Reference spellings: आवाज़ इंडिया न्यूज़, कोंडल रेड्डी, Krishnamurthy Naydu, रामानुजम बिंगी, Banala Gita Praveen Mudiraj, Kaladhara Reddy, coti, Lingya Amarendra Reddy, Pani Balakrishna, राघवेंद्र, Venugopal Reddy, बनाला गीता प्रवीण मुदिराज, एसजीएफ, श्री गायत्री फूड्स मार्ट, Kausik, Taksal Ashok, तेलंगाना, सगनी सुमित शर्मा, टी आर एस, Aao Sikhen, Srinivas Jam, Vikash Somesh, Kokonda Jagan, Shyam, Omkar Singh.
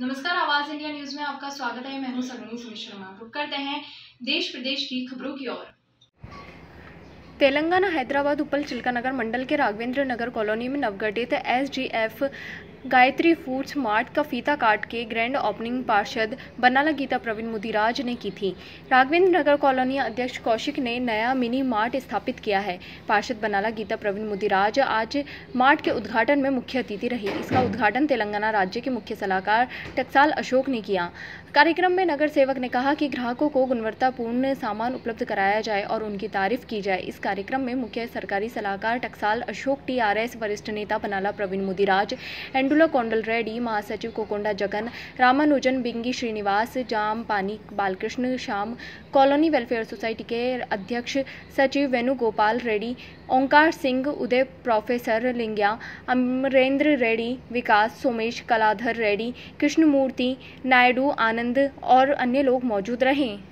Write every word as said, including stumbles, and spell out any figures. नमस्कार, आवाज India news में आपका स्वागत है। मैं हूं सगनी सुमित शर्मा। रुक करते हैं देश प्रदेश की खबरों की ओर। तेलंगाना हैदराबाद उपल चिल्कानगर मंडल के राघवेंद्र नगर कॉलोनी में नवगठित एसजीएफ गायत्री फूड्स मार्ट का फीता काट के ग्रैंड ओपनिंग पार्षद बनाला गीता प्रवीण मुदिराज ने की थी। राघवेंद्र नगर कॉलोनी अध्यक्ष कौशिक ने नया मिनी मार्ट स्थापित किया है। पार्षद बनाला गीता प्रवीण मुदिराज आज मार्ट के उद्घाटन में मुख्य अतिथि रही। इसका उद्घाटन तेलंगाना राज्य के मुख्य सलाहकार टक्साल अशोक ने किया। कार्यक्रम में नगर सेवक ने कहा कि ग्राहकों को गुणवत्तापूर्ण सामान उपलब्ध कराया जाए और उनकी तारीफ की जाए। इस कार्यक्रम में मुख्य सरकारी सलाहकार Taksal Ashok, टी आर एस वरिष्ठ नेता बनाला प्रवीण मुदिराज, एंड शुला कोंडल रेड्डी, महासचिव कोकोंडा जगन, रामानुजम बिंगी, श्रीनिवास जाम, पानी Balakrishna, Shyam, colony welfare society के अध्यक्ष सचिव वेणुगोपाल रेड्डी, ओंकार सिंह, उदय प्रोफेसर लिंग्या, अमरेंद्र रेड्डी, विकास सोमेश, कलाधर रेड्डी, कृष्णमूर्ति, नायडू, आनंद और अन्य लोग मौजूद रहे।